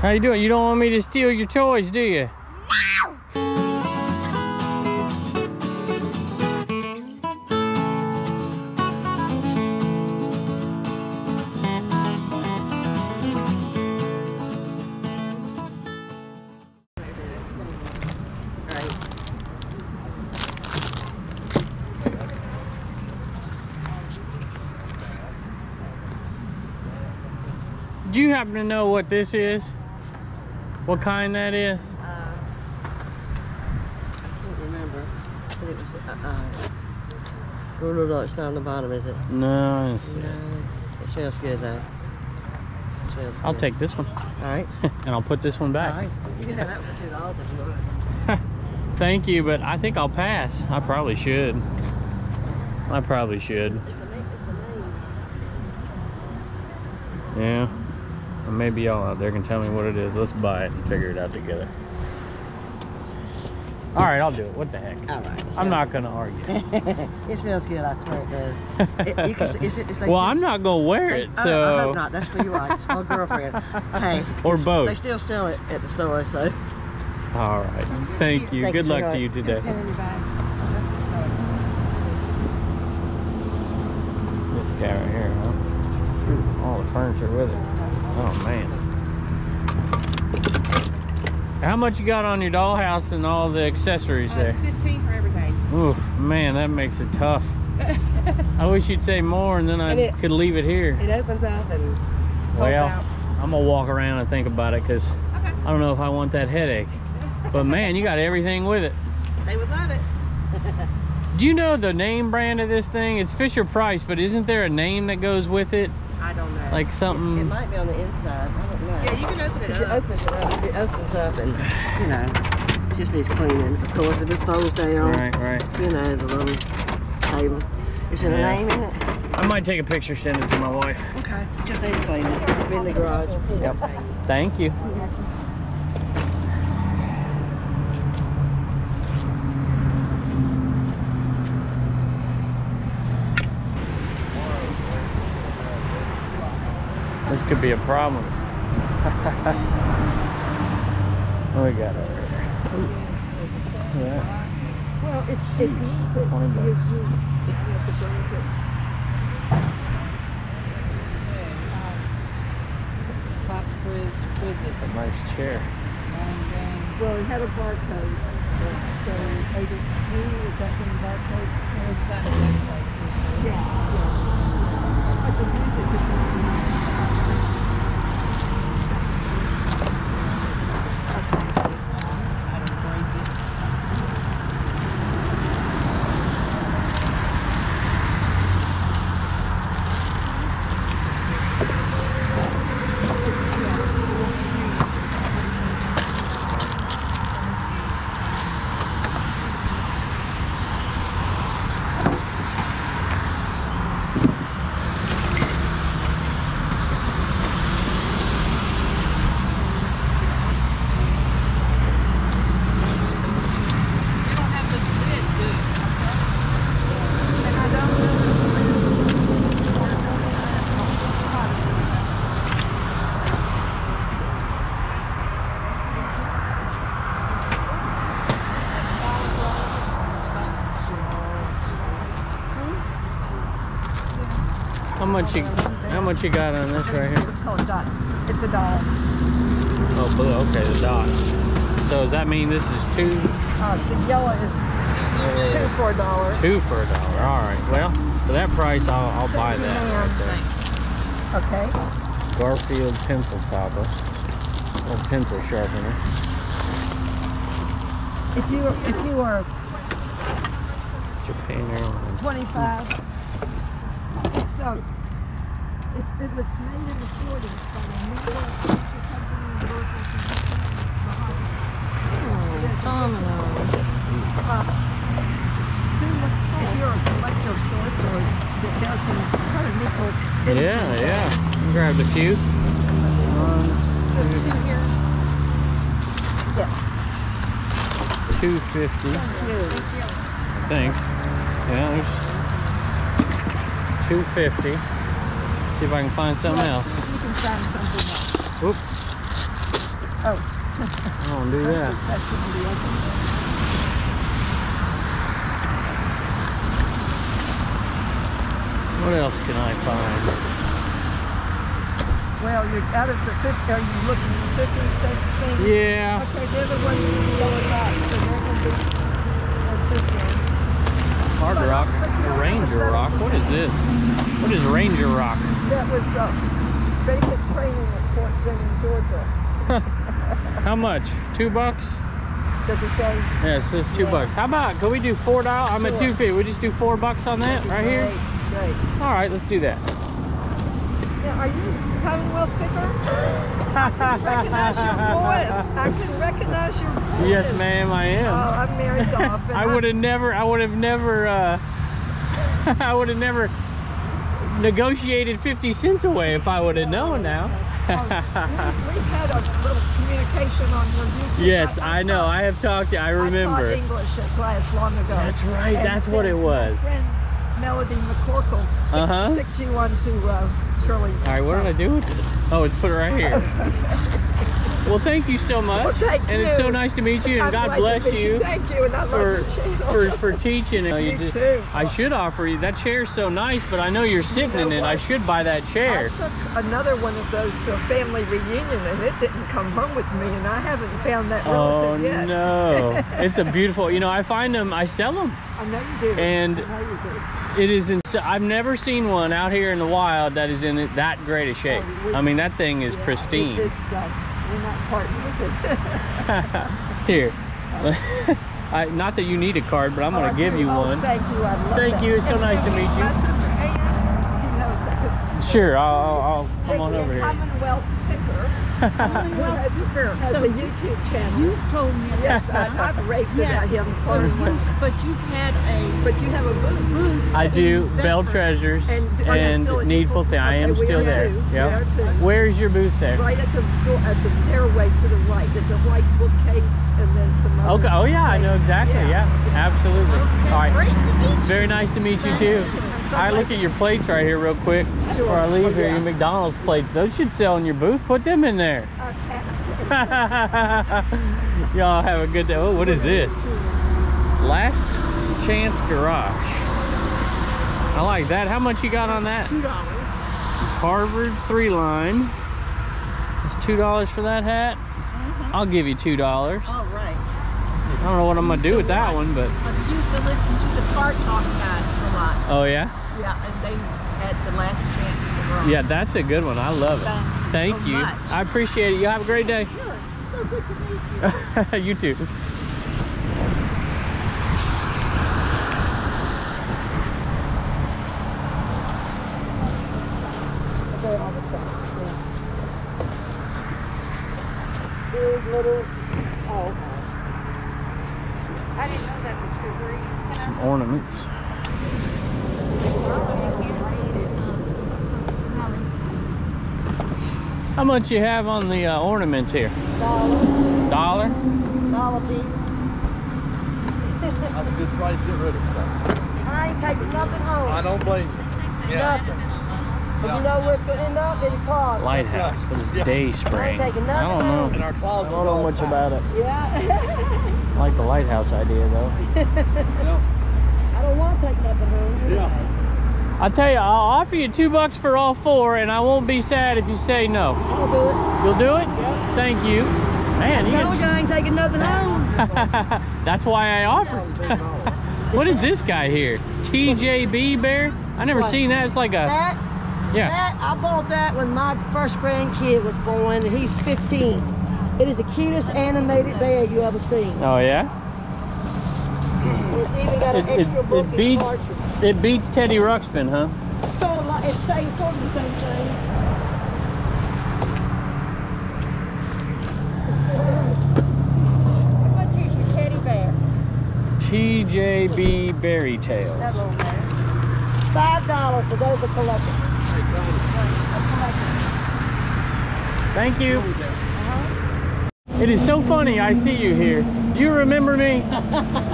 How you doing? You don't want me to steal your toys, do you? No! Do you happen to know what this is? What kind that is? I can't remember. But it was, oh no, no, it's not on the bottom, is it? No, it's, no. It smells good though. It smells good. I'll take this one. Alright. And I'll put this one back. Alright. You can have that for $2 if you want. Thank you, but I think I'll pass. I probably should. I probably should. It's a name. Yeah. Maybe y'all out there can tell me what it is. Let's buy it and figure it out together. All right, I'll do it. What the heck? All right. I'm not gonna argue. It smells good. I swear it does. It's like, well, I'm not gonna wear it. So I hope not. That's for you, or girlfriend. Hey. Or both. They still sell it at the store. So. All right. Thank you. Good luck to you today. This guy right here, huh? All the furniture with it. Oh man. How much you got on your dollhouse and all the accessories there? It's 15 for everything. Oof, man, that makes it tough. I wish you'd say more and then I could leave it here. It opens up and folds out. I'm gonna walk around and think about it because I don't know if I want that headache. But man, you got everything with it. They would love it. Do you know the name brand of this thing? It's Fisher Price, but isn't there a name that goes with it? I don't know. Like something. It might be on the inside. I don't know. Yeah, you can open it up. It opens up and, you know, it just needs cleaning. Of course, if it folds down, right. You know, the little table. Is it a name in it? I might take a picture, send it to my wife. Okay. Just need cleaning. It's in the garage. Yep. Thank you. This could be a problem. What do we got over here? Yeah. Well, it's a nice chair. And, well, it had a barcode. So, ADQ, is that when barcodes? And it's got a barcode. Yeah. But the music is how much you got on this right here? It's called a dot. It's a dot. Oh, blue. Okay, the dot. So does that mean this is two? The yellow is $2 for $1. $2 for $1. All right. Well, for that price, I'll buy that. Right there. Okay. Garfield pencil topper. Or pencil sharpener. If you were Japan 25. It was made in the 40s by the New Era company in workers in the if you're a collector of sorts, or there's some kind of nickel. Yeah. Grabbed a few. Two here. Yes. $2.50. I think. Yeah, there's $2.50. See if I can find something else. You can find something else. Whoop. Oh. I don't do that. That shouldn't be open. What else can I find? Well, you're out of the 50. Are you looking for 50, 60? Yeah. Okay, the other one's the yellow box, so they're going to be, what's this one? Harbor Rock, Ranger Rock. What is this? What is Ranger Rock? That was basic training at Fort Benning, Georgia. How much? $2? Does it say? Yeah, it says $2. How about, could we do $4? I'm at $2.50. We just do $4 on that right here? Great. All right, let's do that. Now, are you Commonwealth Flipper? I can recognize your voice. I can recognize your voice. Yes, ma'am, I am. Oh, I'm married off. I would have never, I would have never negotiated 50 cents away if I would have known now. We've had a little communication on your YouTube. Yes, I know. I have talked to you. I remember. I taught English at class long ago. That's right. And that's what it was. Melody McCorkle ticked you on to Shirley. All right, what did I do with this? Oh, it's put it right here. Well, thank you so much. Well, thank you. It's so nice to meet you, and God bless you. Thank you, and I love your channel. for teaching. You too. I should offer you. That chair's so nice, but I know you're sitting in it. I should buy that chair. I took another one of those to a family reunion, and it didn't come home with me, and I haven't found that relative yet. Oh, no. It's a beautiful, you know, I find them, I sell them. I know you do. And it is in, I've never seen one out here in the wild that is in that great a shape. Oh, I mean, that thing is pristine. It's, we're not parting with it. Here. Not that you need a card, but I'm going to give you one. Thank you. I love Thank you. It's so nice to meet you. My sister, Ann, do you know a second? Sure. I'll come on over here. Commonwealth Flipper. Commonwealth Flipper has a YouTube channel. You've told me. Yes, I've raved about him. But you've had a... But you have a booth. I do. Bell Treasures and Needful Thing. I am still there. Yep. Where is your booth there? Right at the stairway to the right. It's a white bookcase and then some other... Okay. Oh, yeah. I know exactly. Yeah. Absolutely. All right. Great to meet you. Very nice to meet you, too. I look at your plates right here real quick before I leave here. Your McDonald's plates. Those should sell in your booth. Put them in there. Okay. Y'all have a good day. Oh, what is this? Last Chance Garage. I like that. How much you got on that? $2. Harvard 3-line. It's $2 for that hat. I'll give you $2. All right. I don't know what I'm going to do with that one, but... I used to listen to the car talk guys a lot. Oh, yeah? Yeah, and they had the Last Chance Garage. Yeah, that's a good one. I love it. Thank you. Much. I appreciate it. You have a great day. Sure. So good to meet you. You too. I didn't know that was too green. Some ornaments. How much you have on the ornaments here? $1. $1 piece. That's a good price to get rid of stuff. I ain't taking nothing home. I don't blame you. Yeah. Nothing. But you know where it's going to end up? In the cars. Lighthouse. But it's Dayspring. I don't know. In our closet. I don't know much about it. Yeah. I like the lighthouse idea, though. I don't want to take nothing home. Yeah. I'll tell you, I'll offer you $2 for all four, and I won't be sad if you say no. I'll do it. You'll do it? Yeah. Thank you. Man, I told you I ain't taking nothing home. That's why I offered. What is this guy here? TJB Berry? I never seen that. It's like a... That? Yeah. That, I bought that when my first grandkid was born, and he's 15. It is the cutest animated bear you ever seen. Oh, yeah? It's even got an extra book and cartridge. It beats Teddy Ruxpin, huh? So, it's same, sort of the same thing. How much is your teddy bear? TJB Berry Tails. That little bear. $5 for those that collect it. Thank you. It is so funny I see you here. Do you remember me?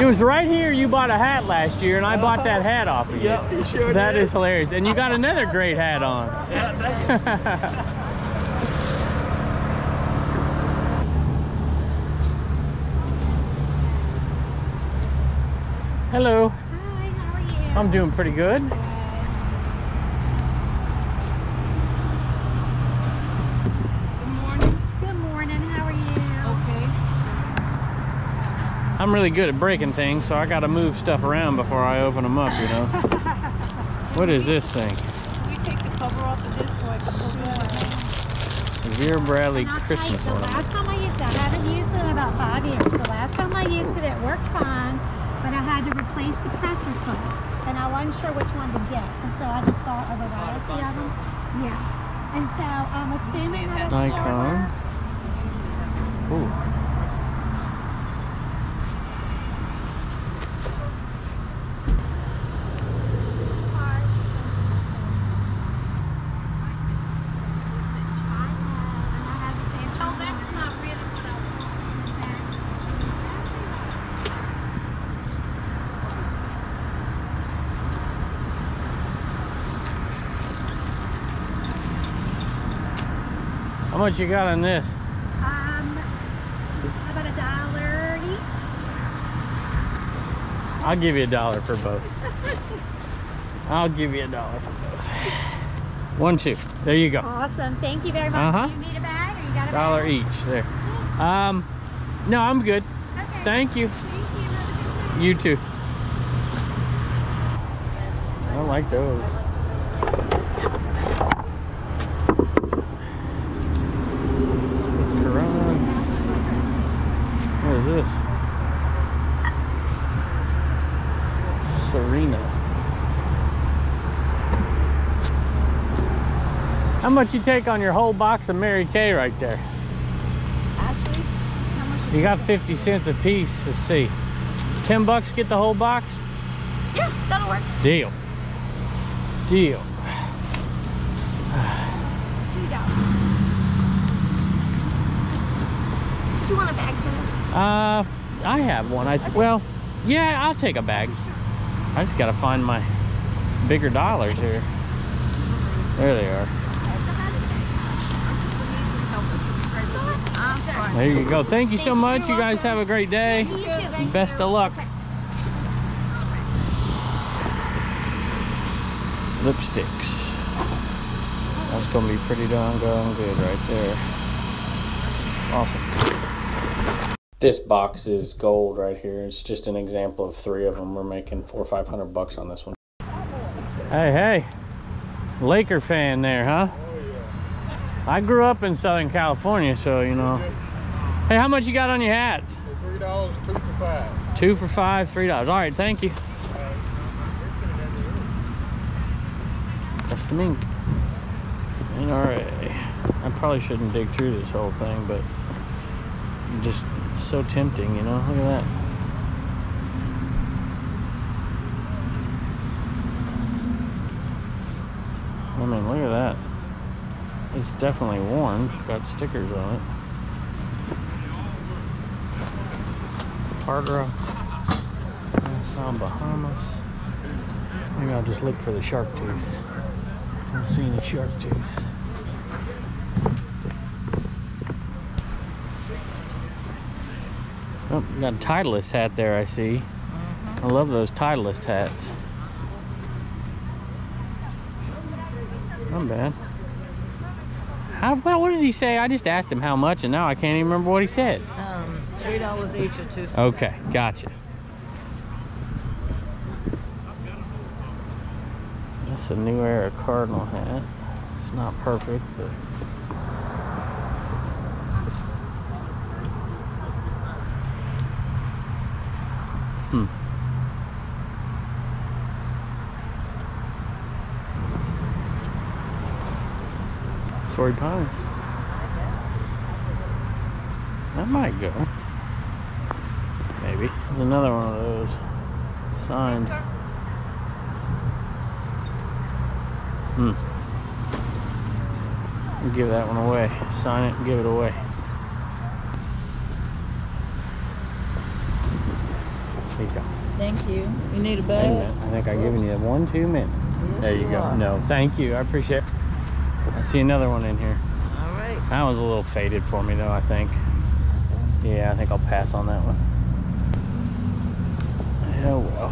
It was right here you bought a hat last year, and I bought that hat off of you. Yep, you sure did. That is hilarious. And you got another great hat on. Hello. Hi, how are you? I'm doing pretty good. Good morning, how are you? Okay. I'm really good at breaking things, so I gotta move stuff around before I open them up, you know. What is this thing? Can you take the cover off of this so I can open it? Vera Bradley Christmas ornament. The last time I used it, I haven't used it in about 5 years. The last time I used it, it worked fine. But I had to replace the presser plate, and I wasn't sure which one to get, and so I just thought of a variety of them. Yeah, and so I'm assuming that Nikon. Ooh. How much you got on this? About $1 each. I'll give you $1 for both. I'll give you $1 for both. 1, 2. There you go. Awesome. Thank you very much. Do you need a bag or you got a dollar bag? Each there. No, I'm good. Okay. Thank you. Thank you. You too. I like those. How much you take on your whole box of Mary Kay right there? Actually, how much you got? 50 cents a piece. Let's see. $10 get the whole box? Yeah, that'll work. Deal. Deal. $2. Do you want a bag for this? I have one. Okay. Well, yeah, I'll take a bag. Sure. I just gotta find my bigger dollars here. There they are. There you go. Thank you so much. You guys have a great day. Best of luck. Lipsticks. That's gonna be pretty darn good right there. Awesome. This box is gold right here. It's just an example of 3 of them. We're making $400 or $500 on this one. Hey, hey, Laker fan there, huh? I grew up in Southern California, so you know. Hey, how much you got on your hats? $3, 2 for $5. 2 for $5, $3. All right, thank you. That's the mink. All right, I probably shouldn't dig through this whole thing, but just so tempting, you know. Look at that. I mean, look at that. It's definitely worn. Got stickers on it. Pargra, Nassau, Bahamas. Maybe I'll just look for the shark tooth. I don't see any shark tooth. Oh, got a Titleist hat there, I see. I love those Titleist hats. Not bad. Well, what did he say? I just asked him how much, and now I can't even remember what he said. $3 each or 2. Okay, gotcha. That's a New Era Cardinal hat. It's not perfect, but Torrey Pines. That might go. Maybe. There's another one of those. Signed. We'll give that one away. Sign it and give it away. There you go. Thank you. You need a bag? I think I've given you 1 2 minutes. Yes, there you go. Are. No, thank you. I appreciate it. I see another one in here. All right. That was a little faded for me, though, I think. Yeah, I think I'll pass on that one. Oh well.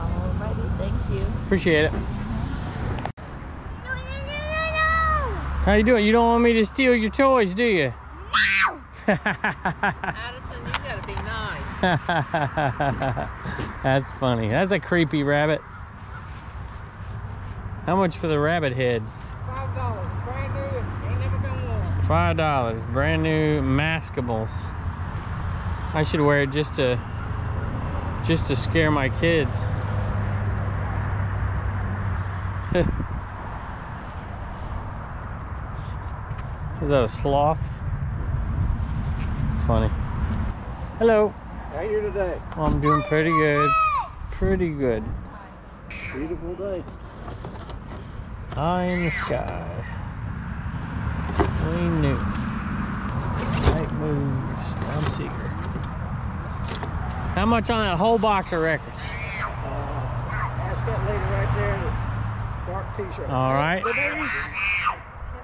Alrighty, thank you. Appreciate it. How you doing? You don't want me to steal your toys, do you? No! Addison, you gotta be nice. That's funny. That's a creepy rabbit. How much for the rabbit head? $5. Brand new. Ain't never been worn. $5. Brand new maskables. I should wear it just to scare my kids. Is that a sloth? Funny. Hello. How are you today? Well, I'm doing pretty good. Pretty good. Beautiful day. Eye in the sky. Clean new. Night Moves. I'm Seeker. How much on that whole box of records? Ask that lady right there in the dark t-shirt. All right.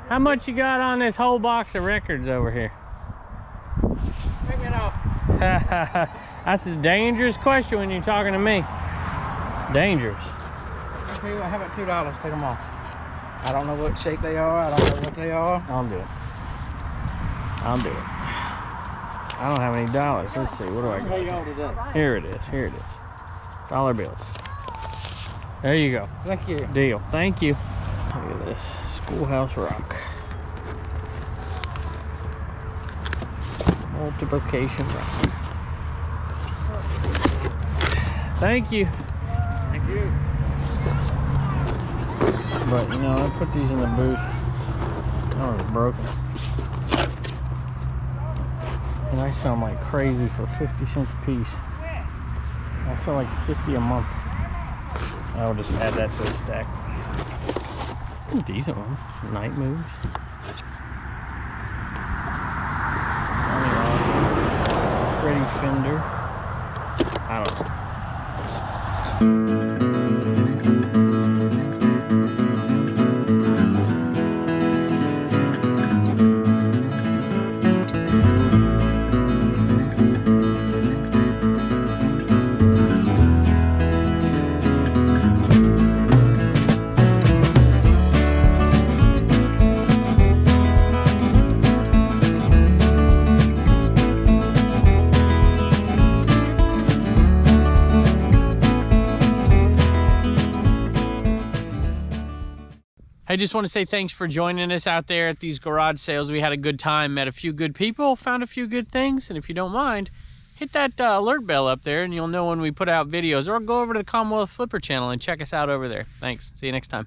How much you got on this whole box of records over here? Take it off. That's a dangerous question when you're talking to me. Dangerous. I tell you what, how about $2? Take them off. I don't know what shape they are. I don't know what they are. I'll do it. I'll do it. I don't have any dollars. Let's see. What do I got? Here it is. Here it is. Dollar bills. There you go. Thank you. Deal. Thank you. Look at this. Schoolhouse Rock. Multiplication Rock. Thank you. Thank you. But you know, I put these in the booth. Oh, it's broken. And I sell them like crazy for 50 cents a piece. I sell like 50 a month. I'll just add that to the stack. Decent ones. Night Moves. Freddy Fender. I don't know. I just want to say thanks for joining us out there at these garage sales. We had a good time, met a few good people, found a few good things, and if you don't mind, hit that alert bell up there and you'll know when we put out videos, or go over to the Commonwealth Flipper channel and check us out over there. Thanks. See you next time.